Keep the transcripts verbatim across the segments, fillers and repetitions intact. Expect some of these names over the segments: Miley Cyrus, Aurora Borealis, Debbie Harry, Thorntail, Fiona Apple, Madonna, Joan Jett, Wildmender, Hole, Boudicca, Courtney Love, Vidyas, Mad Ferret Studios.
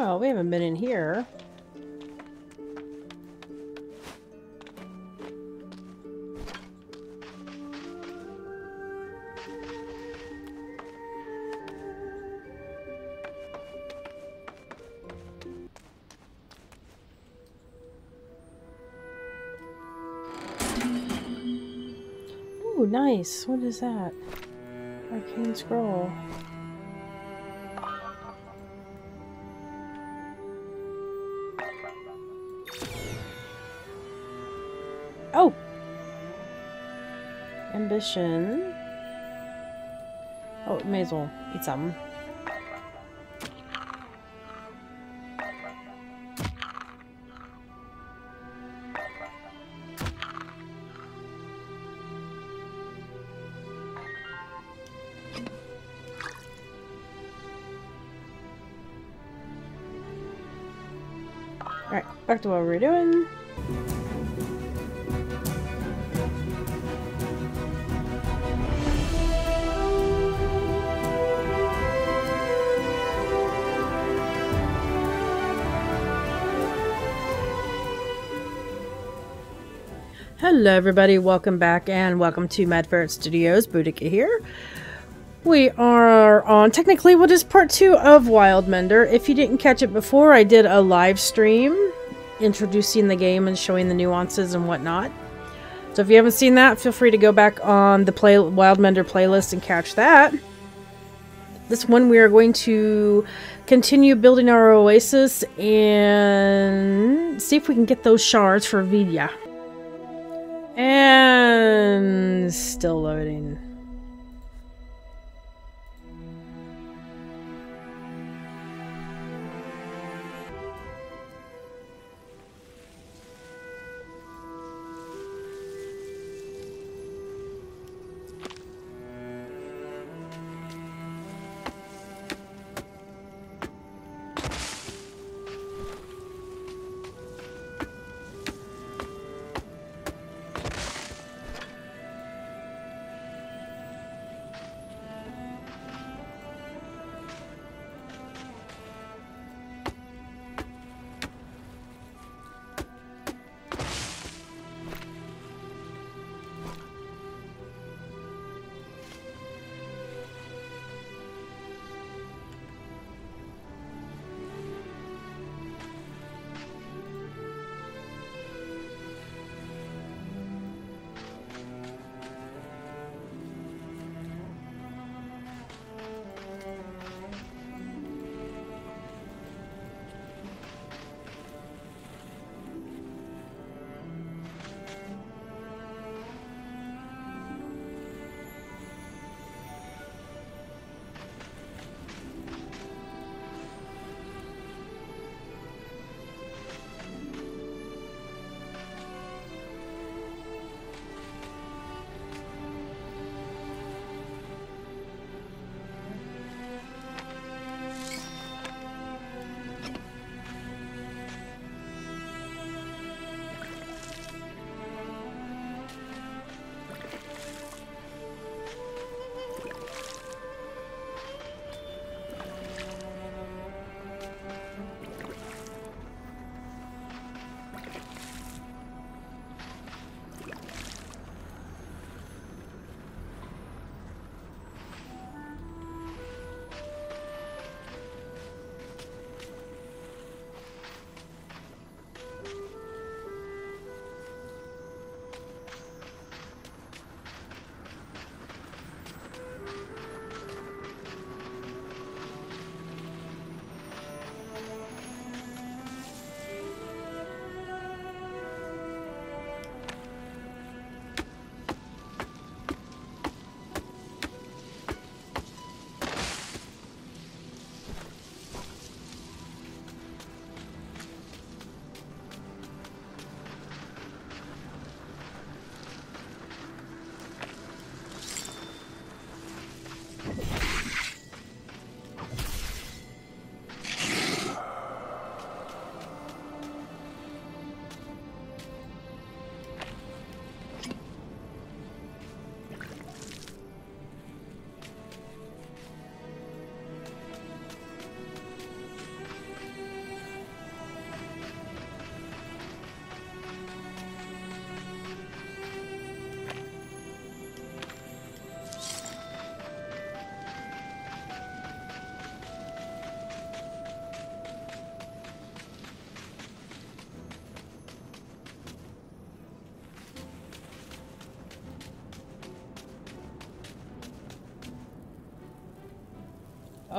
Oh, we haven't been in here. Ooh, nice. What is that? Arcane scroll. Oh! Ambition. Oh, may as well eat something. Alright, back to what we were doing. Hello everybody, welcome back and welcome to Mad Ferret Studios. Boudicca here. We are on technically what is part two of Wildmender. If you didn't catch it before, I did a live stream introducing the game and showing the nuances and whatnot. So if you haven't seen that, feel free to go back on the play Wildmender playlist and catch that. This one we are going to continue building our oasis and see if we can get those shards for Vidya. And still loading.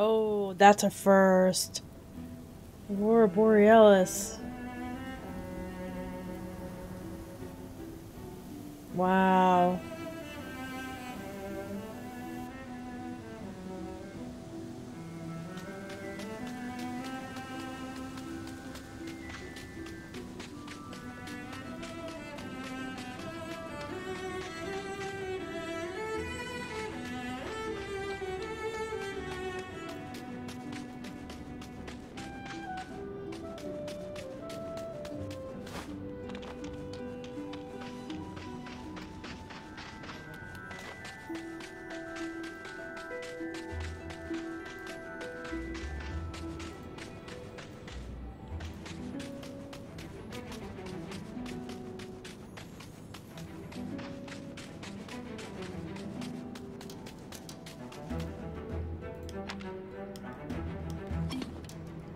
Oh, that's a first. Aurora Borealis. Wow.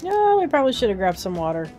No, we probably should have grabbed some water.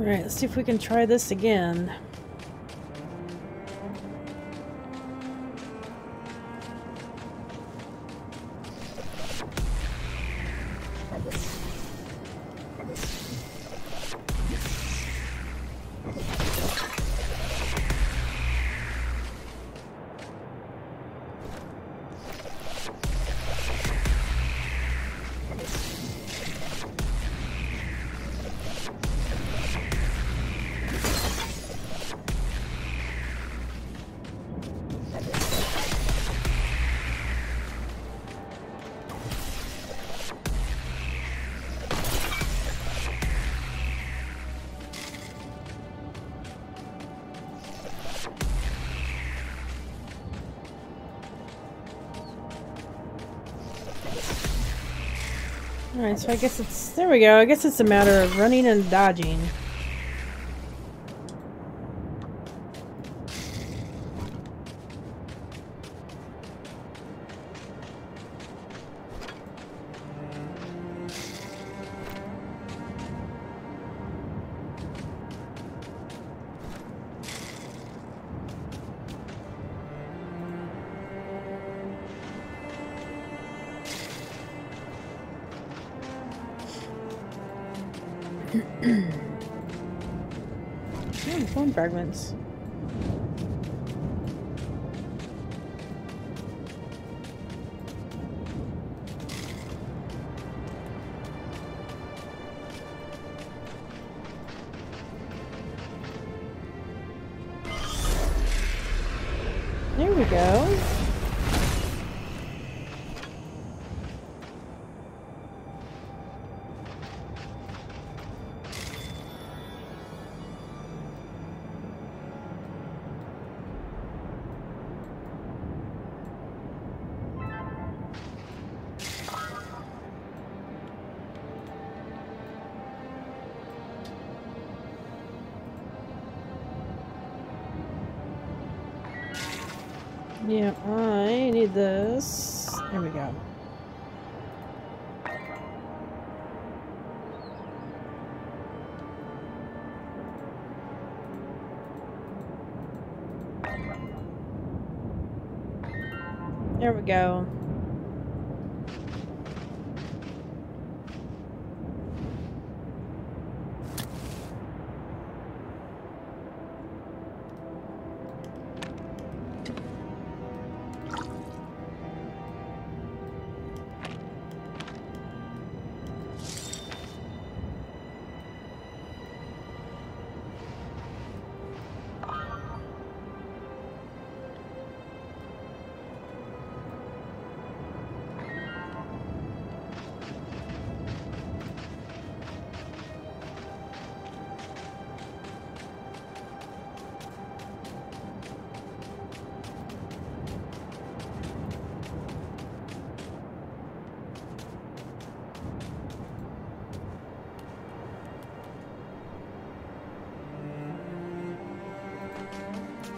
Alright, let's see if we can try this again. Alright, so I guess it's... There we go. I guess it's a matter of running and dodging. Bone fragments. There we go. Yeah, I need this. There we go. There we go.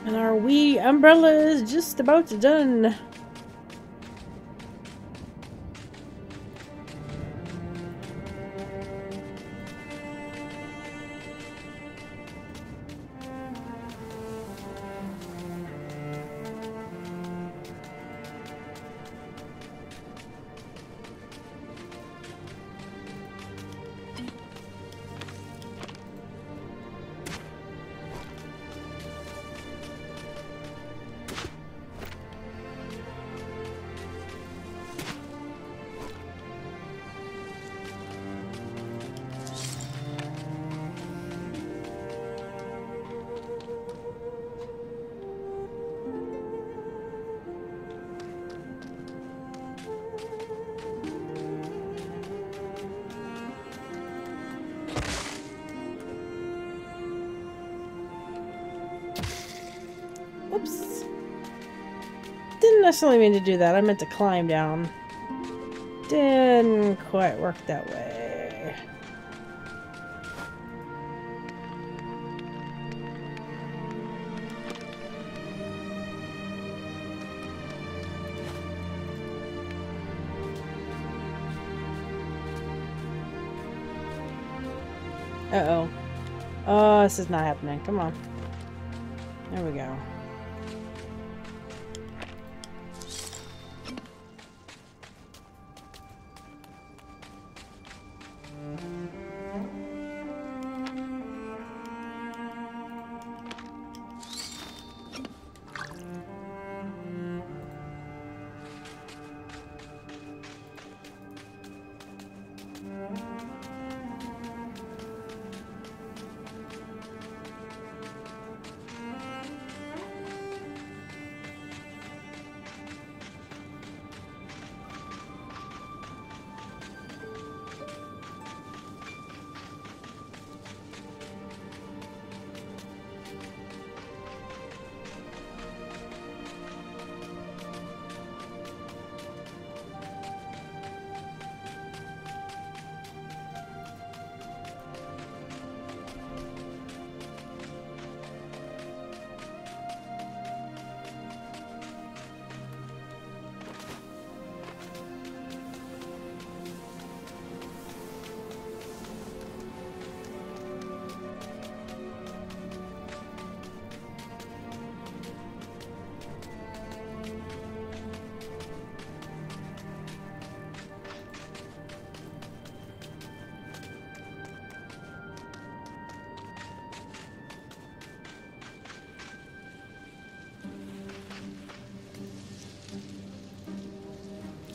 And our wee umbrella is just about done. Oops. Didn't necessarily mean to do that. I meant to climb down. Didn't quite work that way. Uh-oh. Oh, this is not happening. Come on. There we go.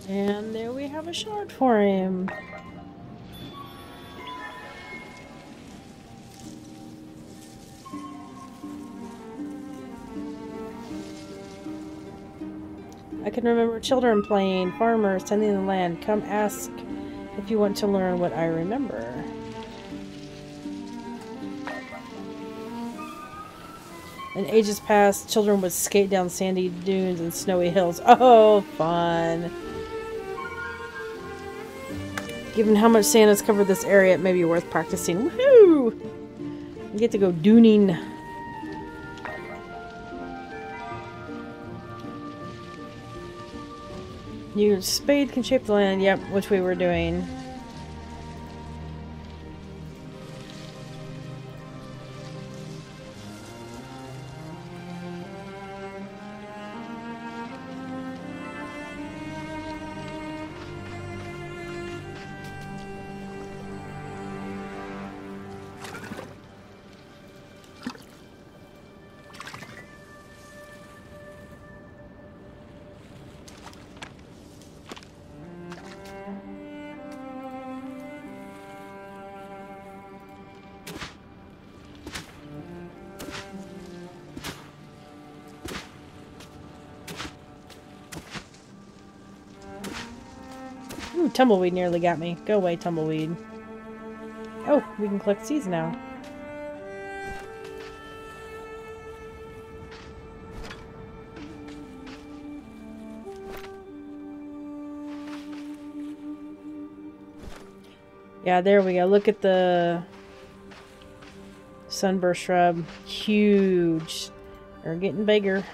And there we have a shard for him. I can remember children playing, farmers tending the land. Come ask if you want to learn what I remember. In ages past, children would skate down sandy dunes and snowy hills. Oh, fun! Given how much sand has covered this area, it may be worth practicing. Woohoo! I get to go duning. Your spade can shape the land, yep, which we were doing. Tumbleweed nearly got me. Go away, tumbleweed. Oh, we can collect seeds now. Yeah, there we go. Look at the sunburst shrub. Huge. They're getting bigger.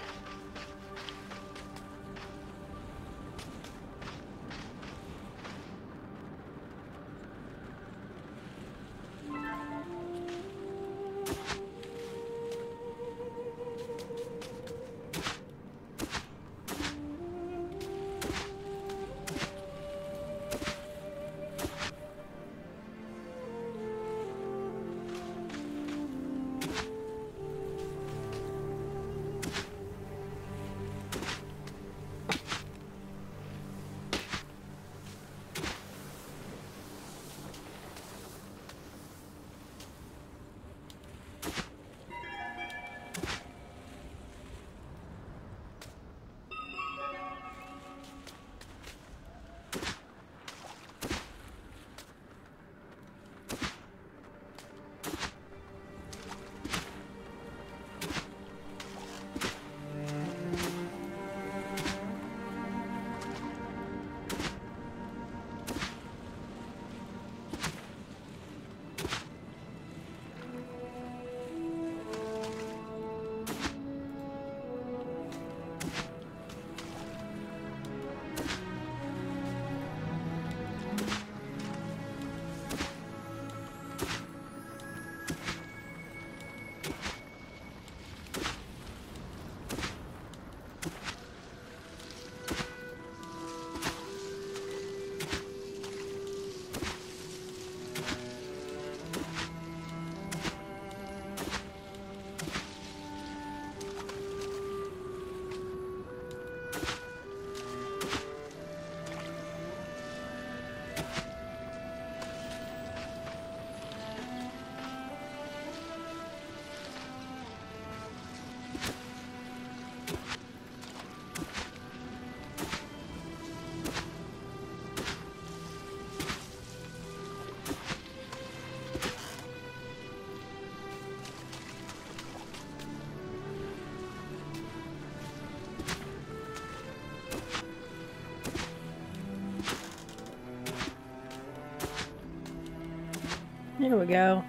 There we go.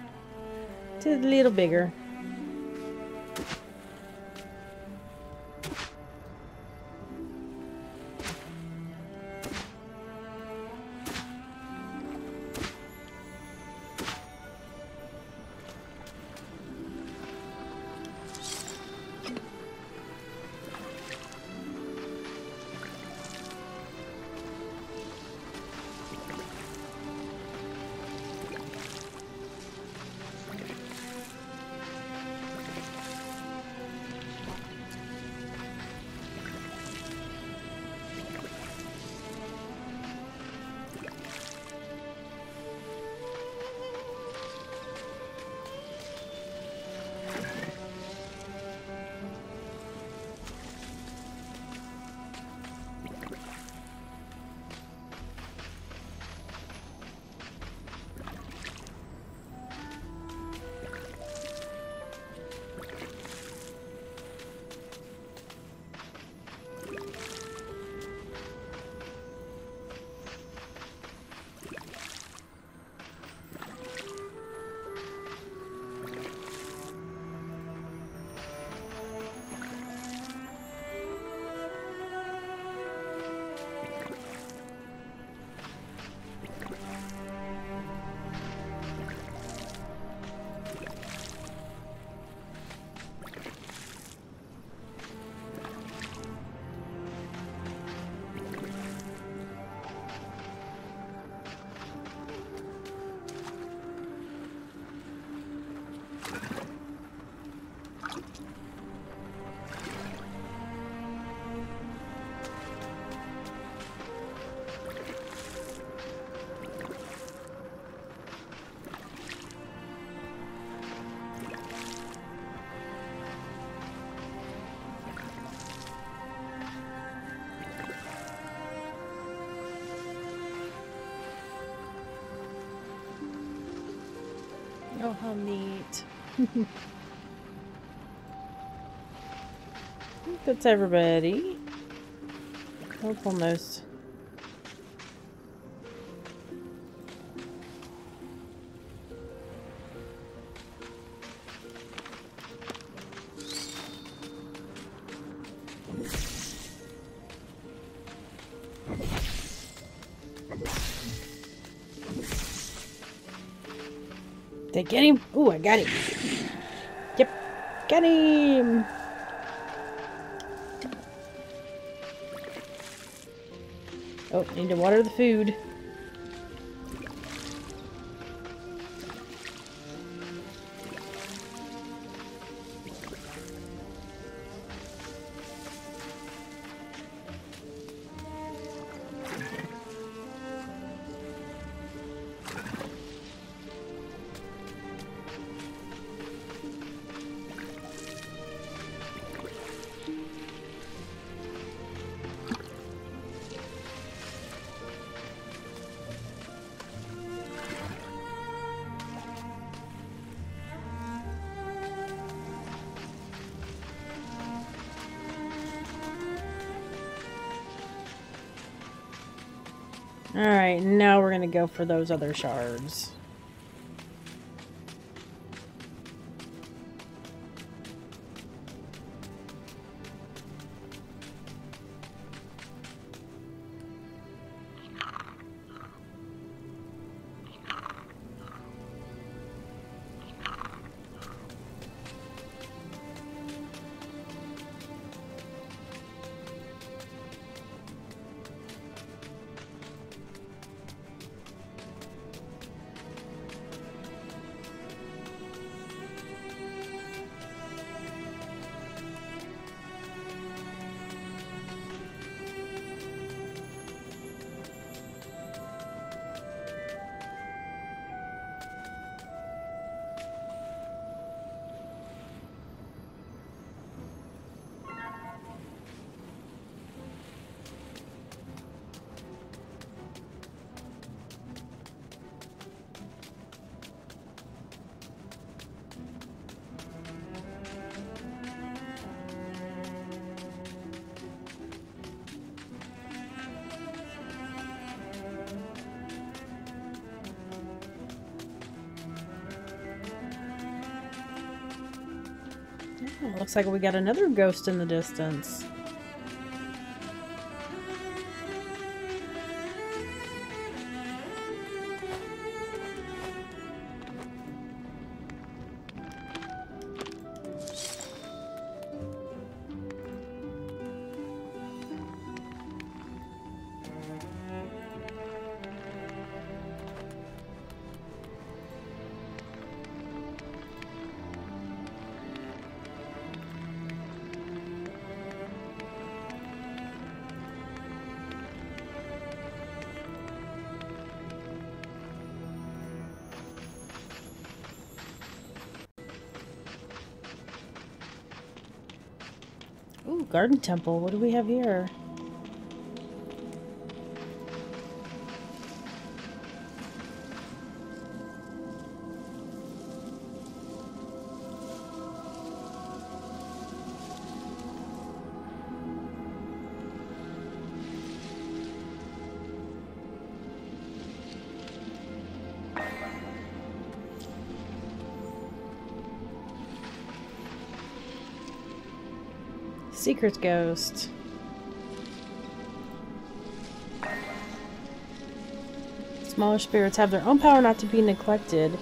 It's a little bigger. Oh, how neat. I think that's everybody. Nope, almost. Did I get him? Ooh, I got him. Yep, got him. Oh, need to water the food. Alright, now we're gonna go for those other shards. Looks like we got another ghost in the distance. Ooh, garden temple. What do we have here? Secret ghost. Smaller spirits have their own power, not to be neglected.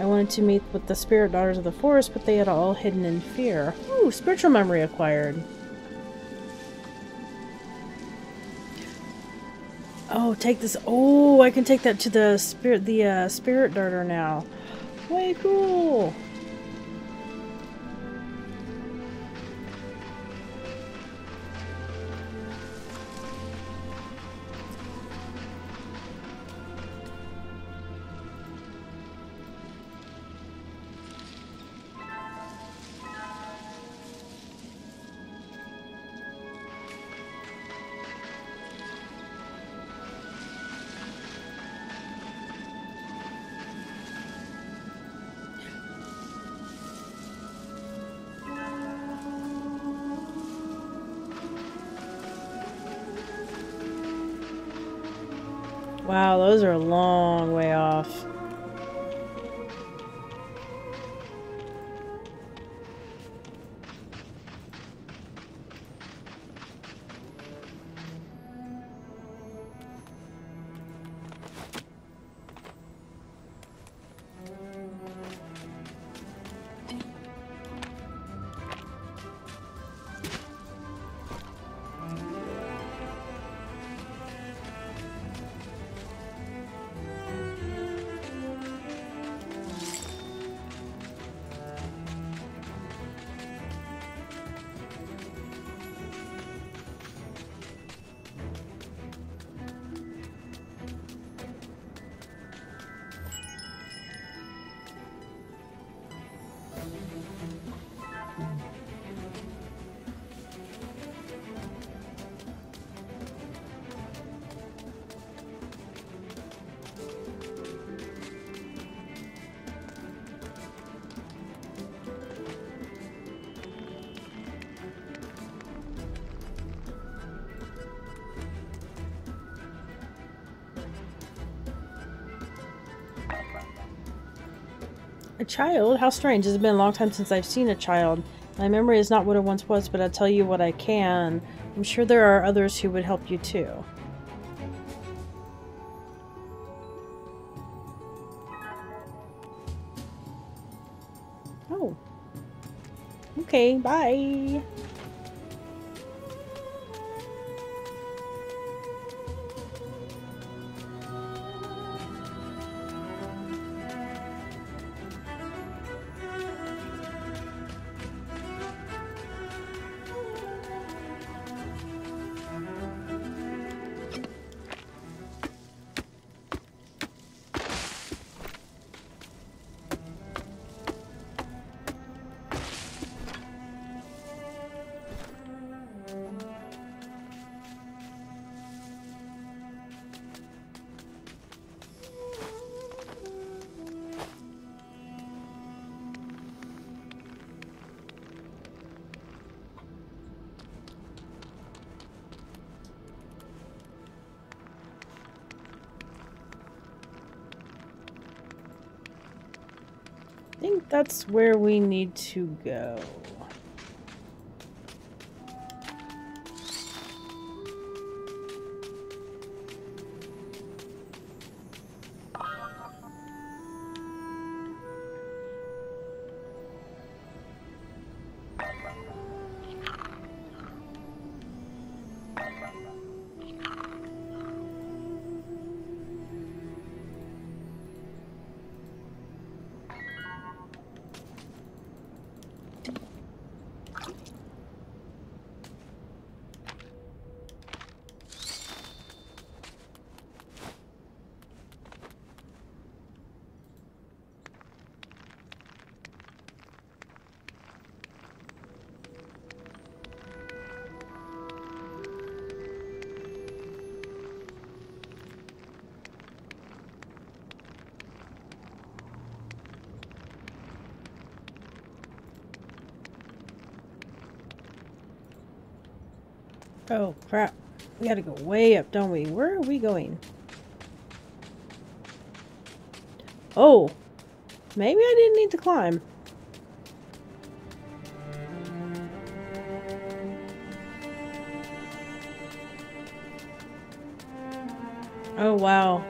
I wanted to meet with the spirit daughters of the forest, but they had all hidden in fear. Ooh, spiritual memory acquired. Oh, take this. Oh, I can take that to the spirit, the uh, spirit daughter now. Way cool. Wow, those are a long way off. A child? How strange. It's been a long time since I've seen a child. My memory is not what it once was, but I'll tell you what I can. I'm sure there are others who would help you too. Oh. Okay, bye. I think that's where we need to go. Oh crap, we gotta go way up, don't we? Where are we going? Oh, maybe I didn't need to climb. Oh wow.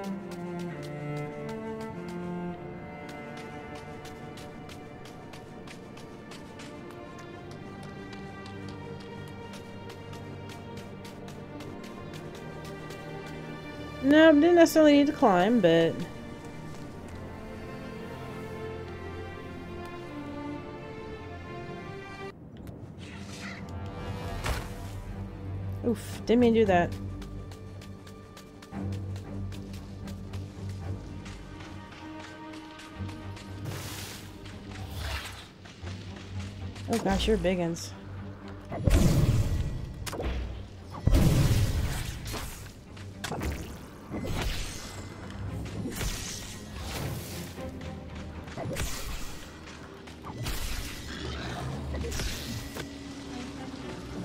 No, I didn't necessarily need to climb, but... Oof, didn't mean to do that. Oh gosh, you're big uns.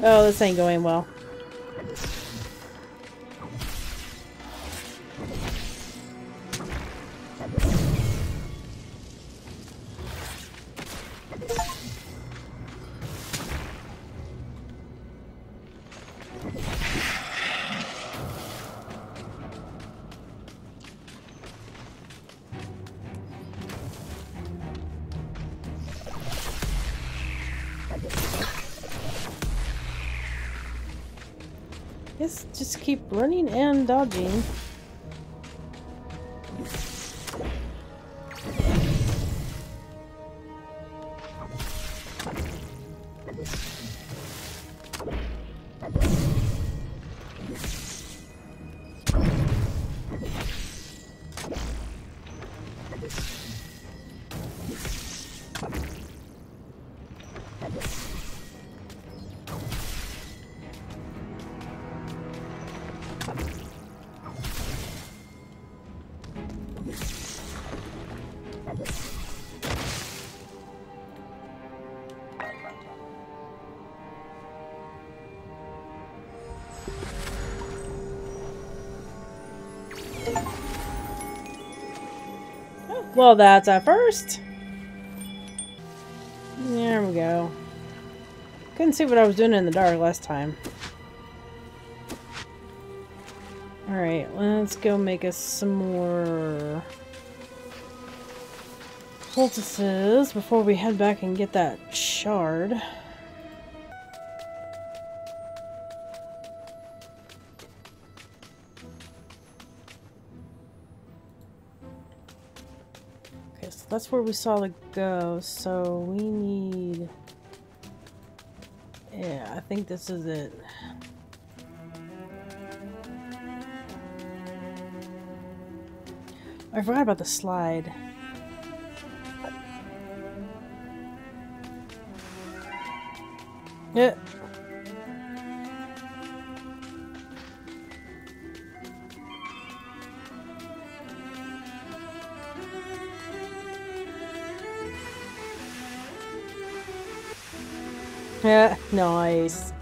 Oh, this ain't going well. guys just keep running and dodging. Well, that's at first. There we go. Couldn't see what I was doing in the dark last time. Alright, let's go make us some more poultices before we head back and get that shard. That's where we saw the ghost, so we need... Yeah, I think this is it. I forgot about the slide. Yeah. Yeah, nice.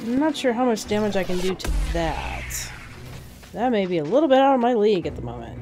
I'm not sure how much damage I can do to that. That may be a little bit out of my league at the moment.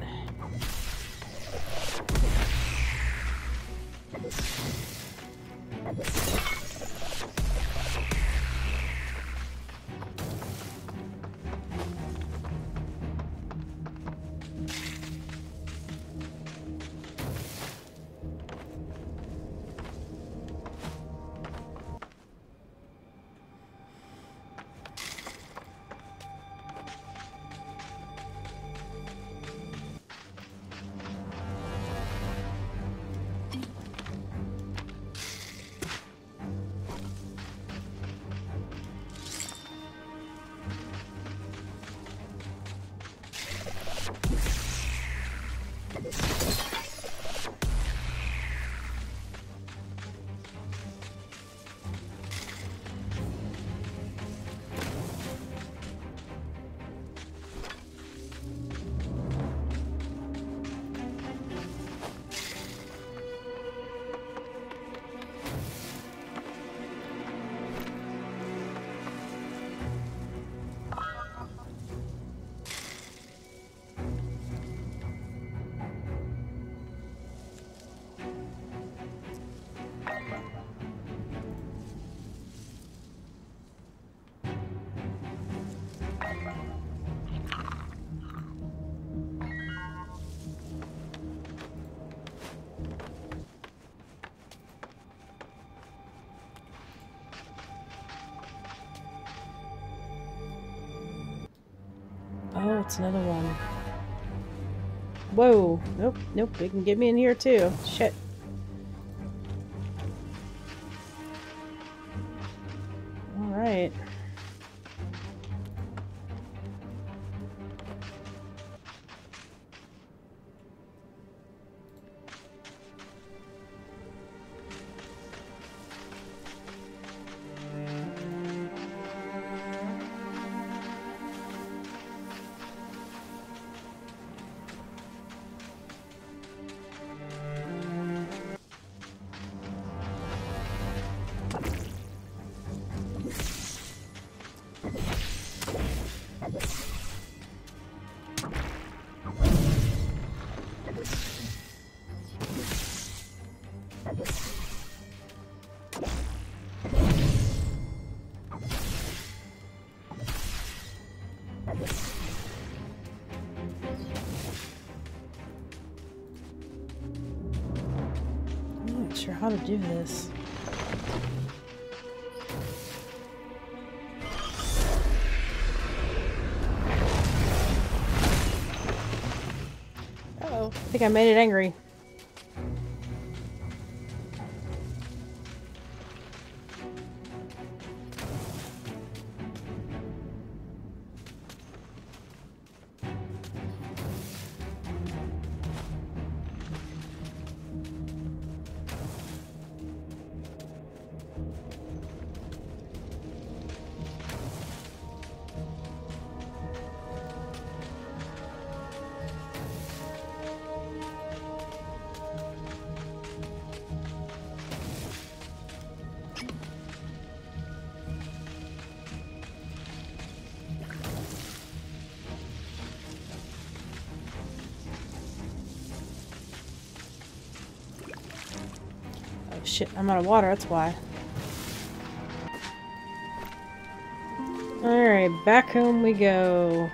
Oh, it's another one. Whoa. Nope, nope. They can get me in here too. Shit. Alright. how to do this. Uh-oh. I think I made it angry. Shit, I'm out of water, that's why. Alright, back home we go.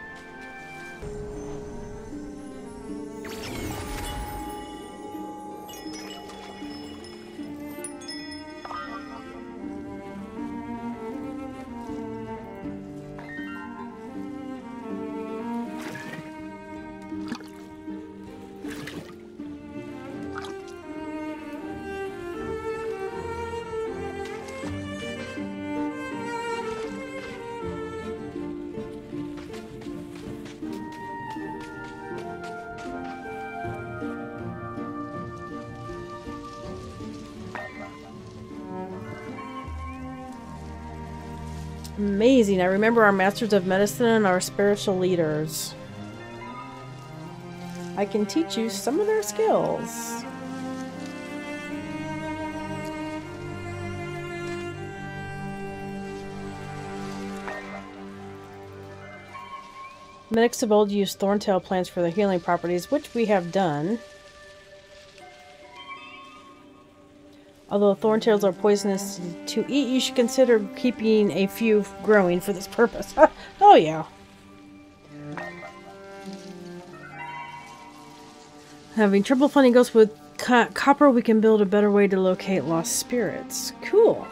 Amazing. I remember our masters of medicine and our spiritual leaders. I can teach you some of their skills. Medics of old used thorntail plants for their healing properties, which we have done. Although thorntails are poisonous to eat, you should consider keeping a few growing for this purpose. Oh yeah. Having trouble finding ghosts with co copper, we can build a better way to locate lost spirits. Cool.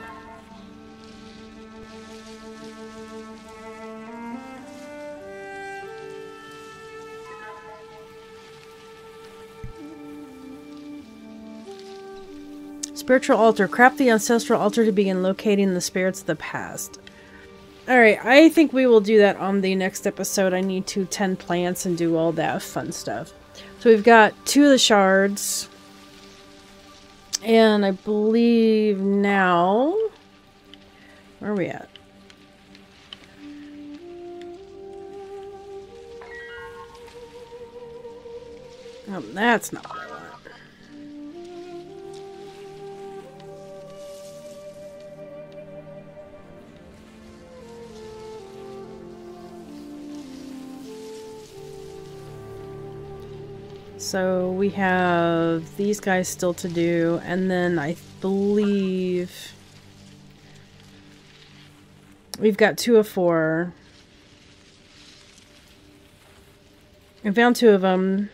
Spiritual altar. Craft the ancestral altar to begin locating the spirits of the past. Alright, I think we will do that on the next episode. I need to tend plants and do all that fun stuff. So we've got two of the shards. And I believe now... Where are we at? Oh, that's not... So we have these guys still to do, and then I believe we've got two of four. I found two of them.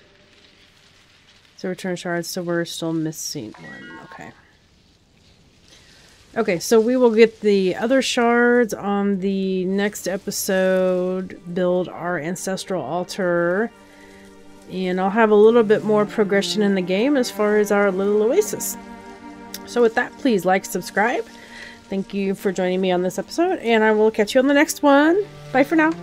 So return shards, so we're still missing one. Okay. Okay, so we will get the other shards on the next episode, build our ancestral altar. And I'll have a little bit more progression in the game as far as our little oasis. So with that, please like, subscribe. Thank you for joining me on this episode, and I will catch you on the next one. Bye for now.